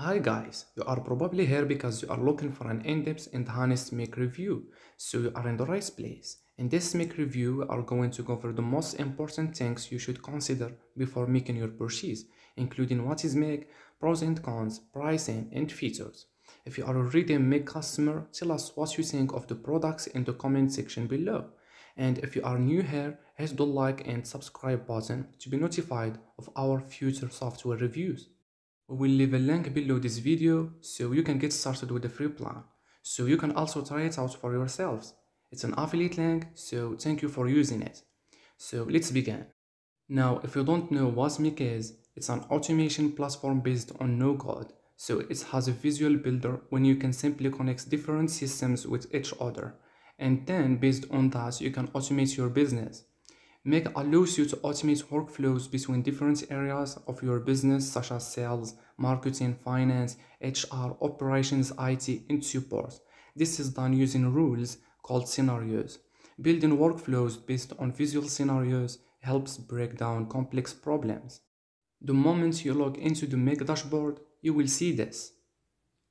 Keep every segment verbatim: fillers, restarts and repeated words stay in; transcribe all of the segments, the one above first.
Hi guys, you are probably here because you are looking for an in-depth and honest Make review, so you are in the right place. In this Make review, we are going to cover the most important things you should consider before making your purchase, including what is Make, pros and cons, pricing, and features. If you are already a Make customer, tell us what you think of the products in the comment section below. And if you are new here, hit the like and subscribe button to be notified of our future software reviews. We will leave a link below this video so you can get started with the free plan, so you can also try it out for yourselves. It's an affiliate link, so thank you for using it. So let's begin. Now, if you don't know what Make is, it's an automation platform based on no-code, so it has a visual builder when you can simply connect different systems with each other, and then based on that you can automate your business. Make allows you to automate workflows between different areas of your business such as sales, marketing, finance, H R, operations, I T, and support. This is done using rules called scenarios. Building workflows based on visual scenarios helps break down complex problems. The moment you log into the Make dashboard, you will see this.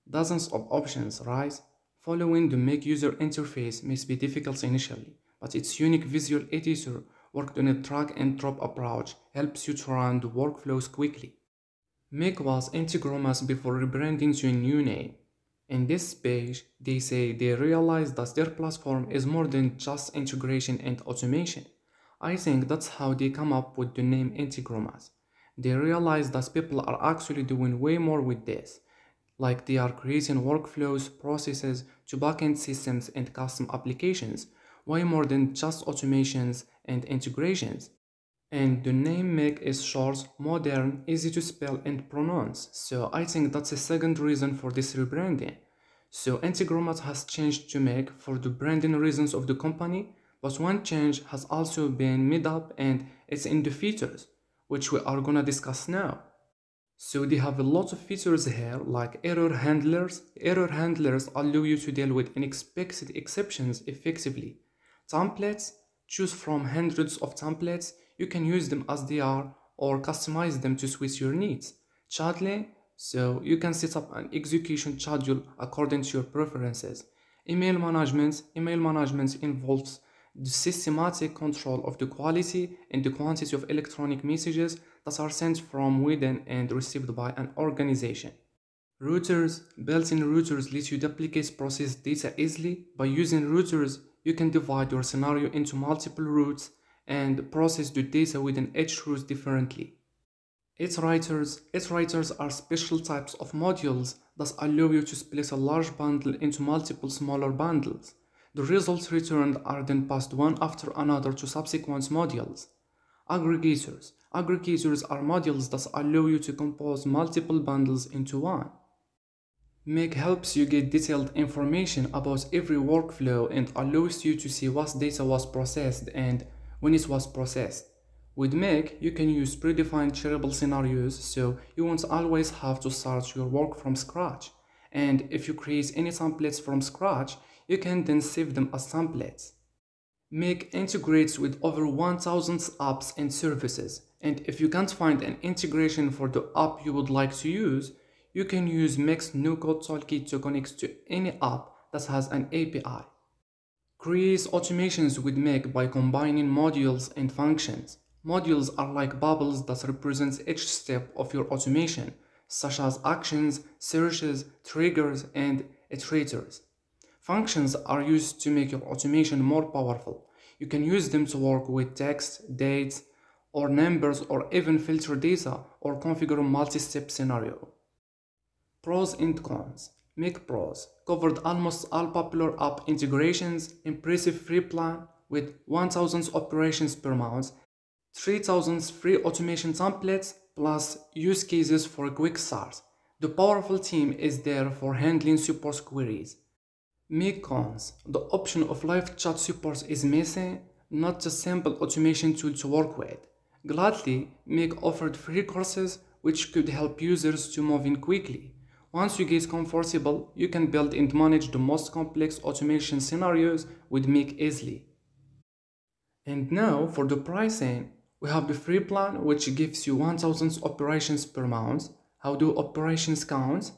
Dozens of options, right? Following the Make user interface may be difficult initially, but its unique visual editor worked on a drag-and-drop approach helps you to run the workflows quickly. Make was Integromas before rebranding to a new name. In this page, they say they realize that their platform is more than just integration and automation. I think that's how they come up with the name Integromas. They realize that people are actually doing way more with this, like they are creating workflows, processes to backend systems and custom applications, way more than just automations and integrations. And the name Make is short, modern, easy to spell and pronounce, so I think that's a second reason for this rebranding. So Integromat has changed to Make for the branding reasons of the company, but one change has also been made up and it's in the features, which we are gonna discuss now. So they have a lot of features here like error handlers. Error handlers allow you to deal with unexpected exceptions effectively. Templates, choose from hundreds of templates, you can use them as they are or customize them to suit your needs. Scheduling, so you can set up an execution schedule according to your preferences. Email management, email management involves the systematic control of the quality and the quantity of electronic messages that are sent from within and received by an organization. Routers, built-in routers let you duplicate processed data easily. By using routers, you can divide your scenario into multiple routes and process the data within each route differently. Iterators. Iterators are special types of modules that allow you to split a large bundle into multiple smaller bundles. The results returned are then passed one after another to subsequent modules. Aggregators. Aggregators are modules that allow you to compose multiple bundles into one. Make helps you get detailed information about every workflow and allows you to see what data was processed and when it was processed. With Make, you can use predefined shareable scenarios, so you won't always have to start your work from scratch. And if you create any templates from scratch, you can then save them as templates. Make integrates with over one thousand apps and services. And if you can't find an integration for the app you would like to use, you can use Make's no-code toolkit to connect to any app that has an A P I. Create automations with Make by combining modules and functions. Modules are like bubbles that represent each step of your automation, such as actions, searches, triggers, and iterators. Functions are used to make your automation more powerful. You can use them to work with text, dates, or numbers, or even filter data or configure a multi-step scenario. Pros and cons. Make pros covered almost all popular app integrations, impressive free plan with one thousand operations per month, three thousand free automation templates, plus use cases for a quick start. The powerful team is there for handling support queries. Make cons. The option of live chat support is missing, not a simple automation tool to work with. Gladly, Make offered free courses which could help users to move in quickly. Once you get comfortable, you can build and manage the most complex automation scenarios with Make easily. And now for the pricing, we have the free plan which gives you one thousand operations per month, How do operations count?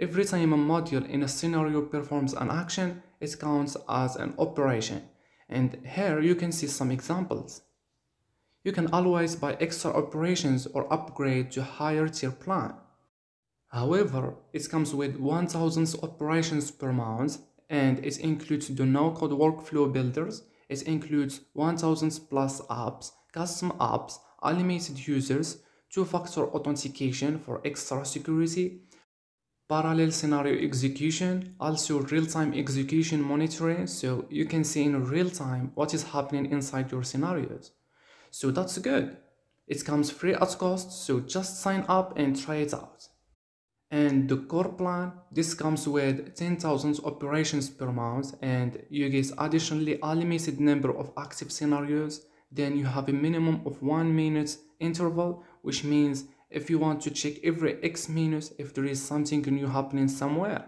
Every time a module in a scenario performs an action, it counts as an operation. And here you can see some examples. You can always buy extra operations or upgrade to higher tier plan. However, it comes with one thousand operations per month, and it includes the no-code workflow builders. It includes one thousand plus apps, custom apps, unlimited users, two-factor authentication for extra security, parallel scenario execution, also real-time execution monitoring, so you can see in real time what is happening inside your scenarios. So that's good. It comes free at cost, so just sign up and try it out. And the core plan, this comes with ten thousand operations per month, and you get additionally unlimited number of active scenarios. Then you have a minimum of one minute interval, which means if you want to check every X minutes if there is something new happening somewhere.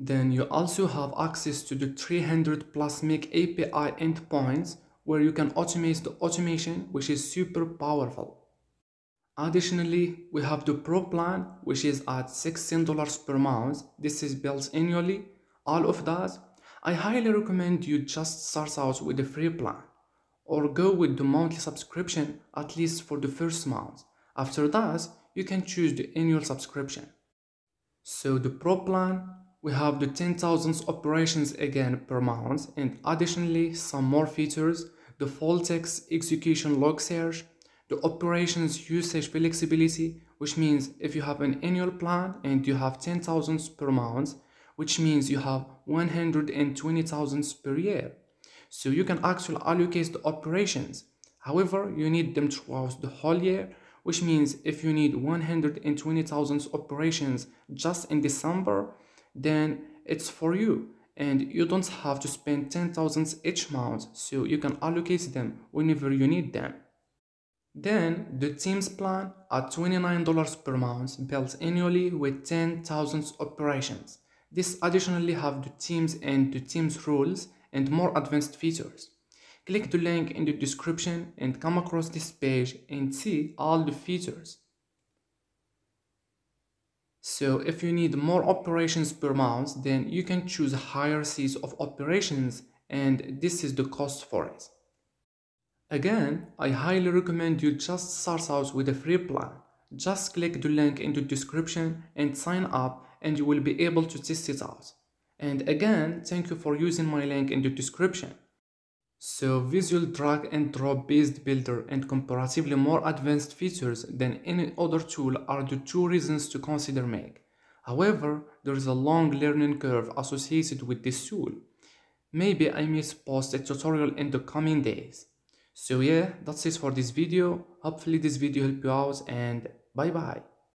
Then you also have access to the three hundred plus Make A P I endpoints, where you can automate the automation, which is super powerful. Additionally, we have the Pro plan, which is at sixteen dollars per month. This is built annually. All of that, I highly recommend you just start out with the free plan, or go with the monthly subscription at least for the first month. After that, you can choose the annual subscription. So the Pro plan, we have the ten thousand operations again per month, and additionally some more features: the full text execution log search, the operations usage flexibility, which means if you have an annual plan and you have ten thousand per month, which means you have one hundred twenty thousand per year. So you can actually allocate the operations. However, you need them throughout the whole year, which means if you need one hundred twenty thousand operations just in December, then it's for you. And you don't have to spend ten thousand each month, so you can allocate them whenever you need them. Then the Teams plan at twenty-nine dollars per month, built annually with ten thousand operations. This additionally have the Teams and the Teams rules and more advanced features. Click the link in the description and come across this page and see all the features. So if you need more operations per month, then you can choose higher seats of operations, and this is the cost for it. Again, I highly recommend you just start out with a free plan. Just click the link in the description and sign up, and you will be able to test it out. And again, thank you for using my link in the description. So visual drag and drop based builder and comparatively more advanced features than any other tool are the two reasons to consider Make. However, there is a long learning curve associated with this tool. Maybe I may post a tutorial in the coming days. So yeah, that's it for this video. Hopefully this video helped you out, and bye bye.